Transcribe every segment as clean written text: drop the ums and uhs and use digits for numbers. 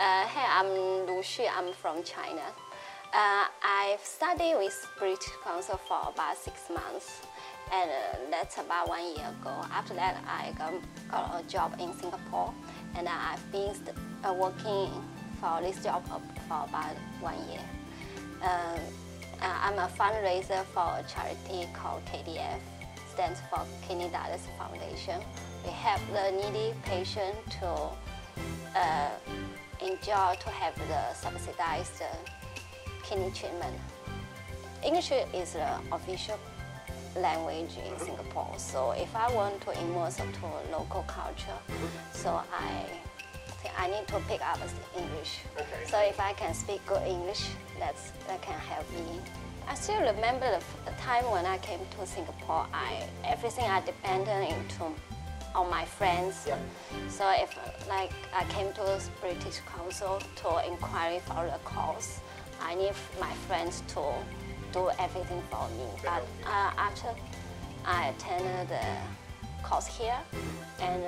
Hey, I'm Lu Xu, I'm from China. I've studied with British Council for about 6 months, and that's about 1 year ago. After that, I got a job in Singapore, and I've been working for this job for about 1 year. I'm a fundraiser for a charity called KDF, stands for Kidney Dialysis Foundation. We help the needy patient to enjoy, to have the subsidized kidney treatment. English is the official language in Singapore, so if I want to immerse into local culture, so I need to pick up English. Okay. So if I can speak good English, that can help me. I still remember the time when I came to Singapore. Everything I depended on my friends. Yeah. So if like I came to British Council to inquire for the course, I need my friends to do everything for me. But after I attended the course here, and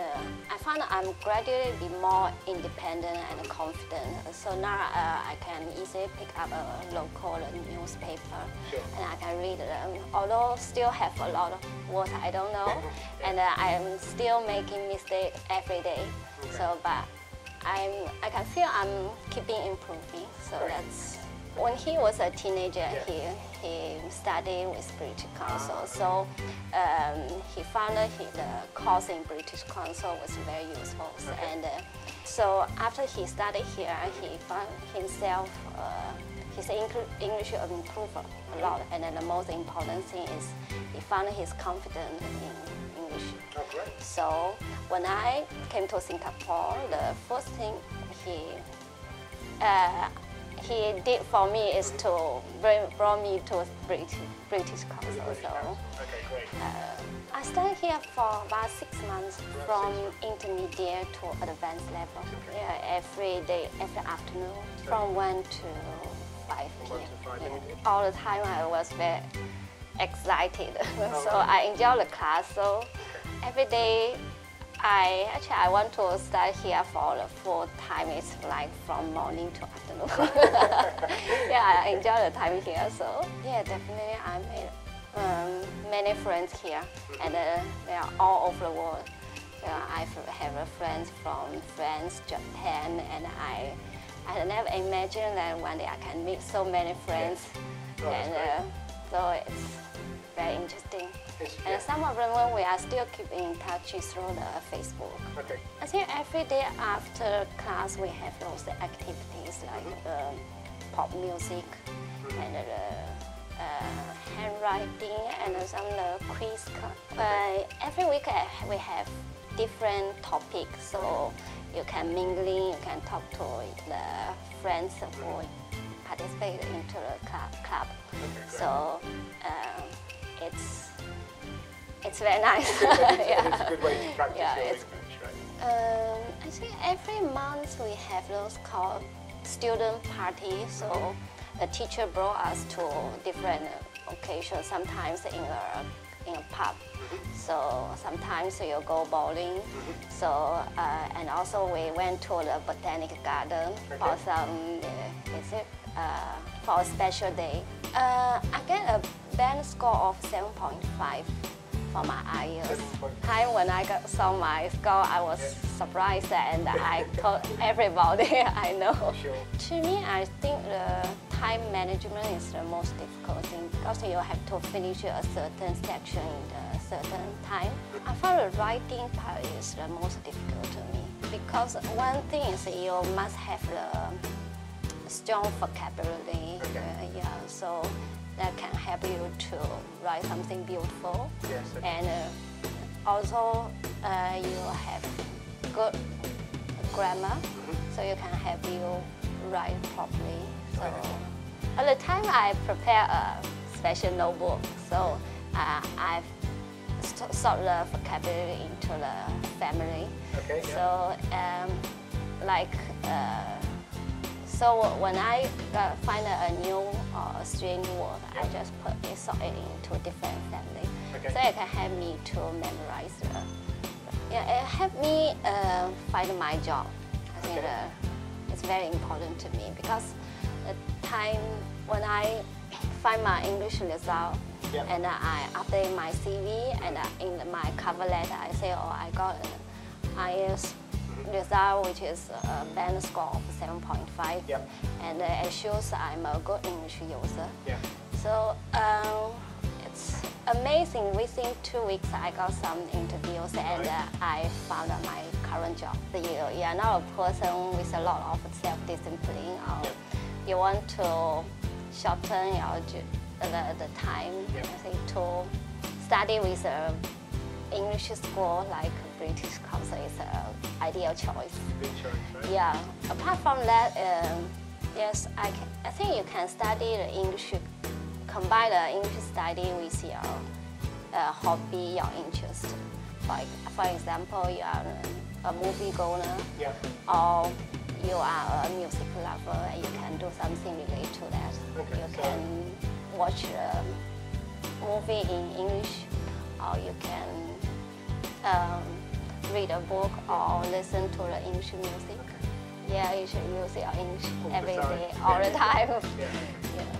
I found I'm gradually be more independent and confident. So now I can easily pick up a local newspaper, sure, and I can read them. Although still have a lot of words I don't know, and I'm still making mistakes every day. Okay. So, but I can feel I'm keeping improving. So that's. When he was a teenager, yeah, he studied with British Council, so he found that the course in British Council was very useful. Okay. And so after he studied here, he found himself, his English improved a lot, and then the most important thing is he found his confidence in English. Okay. So when I came to Singapore, the first thing he did for me is to bring me to British Council. So, okay, great. I studied here for about 6 months, from intermediate to advanced level. Okay. Yeah, every day, every afternoon, from 1 to 5 p.m. Yeah. All the time I was very excited, so I enjoyed the class. So every day, I want to start here for the full time. It's like from morning to afternoon. Yeah, I enjoy the time here. So yeah, definitely I made many friends here, and they are all over the world. I have friends from France, Japan, and I never imagined that one day I can meet so many friends, and so it's very interesting. And some of them we are still keeping in touch through the Facebook. Okay. I think every day after class we have those activities like pop music, and handwriting, and some quiz. Every week we have different topics, so you can mingle, you can talk to the friends who participate into the club. Okay, so it's very nice. Yeah. It's a good way to practice your English, right? I think every month we have those called student parties. So the teacher brought us to different occasions. Sometimes in a pub. So sometimes you go bowling. So and also we went to the botanic garden for some for a special day. I get a band score of 7.5. for my IELTS. Time when I saw my score, I was surprised, and I told everybody I know. Sure. To me, I think the time management is the most difficult thing, because you have to finish a certain section in a certain time. I found the writing part is the most difficult to me, because one thing is you must have the strong vocabulary. Okay. Yeah, so that can help you to write something beautiful. Yes, okay. And also you have good grammar, so you can help you write properly. So at the time I prepare a special notebook, so I've sort the vocabulary into the family. Okay, so like so when I find a new strange word, I just put it, sort it into different family. Okay. So it can help me to memorize. It helped me find my job. I think it's was very important to me because the time when I find my English result, yeah, and I update my CV and in my cover letter I say, oh, I got an IELTS result which is a band score of 7.5, yeah, and it shows I'm a good English user. Yeah. So it's amazing, within 2 weeks I got some interviews and I found my current job. You are not a person with a lot of self-discipline, or you want to shorten your the time, yeah, I think, to study with an English school like British Council is an ideal choice. Good choice, right? Yeah. Apart from that, yes, I think you can study the English, combine the English study with your hobby, your interest. For example, you are a movie goer, yeah, or you are a music lover, and you can do something related to that. Okay, you can watch a movie in English, or you can read a book or listen to the English music. Okay. Yeah, you should use your English every day, all the time. Yeah. Yeah.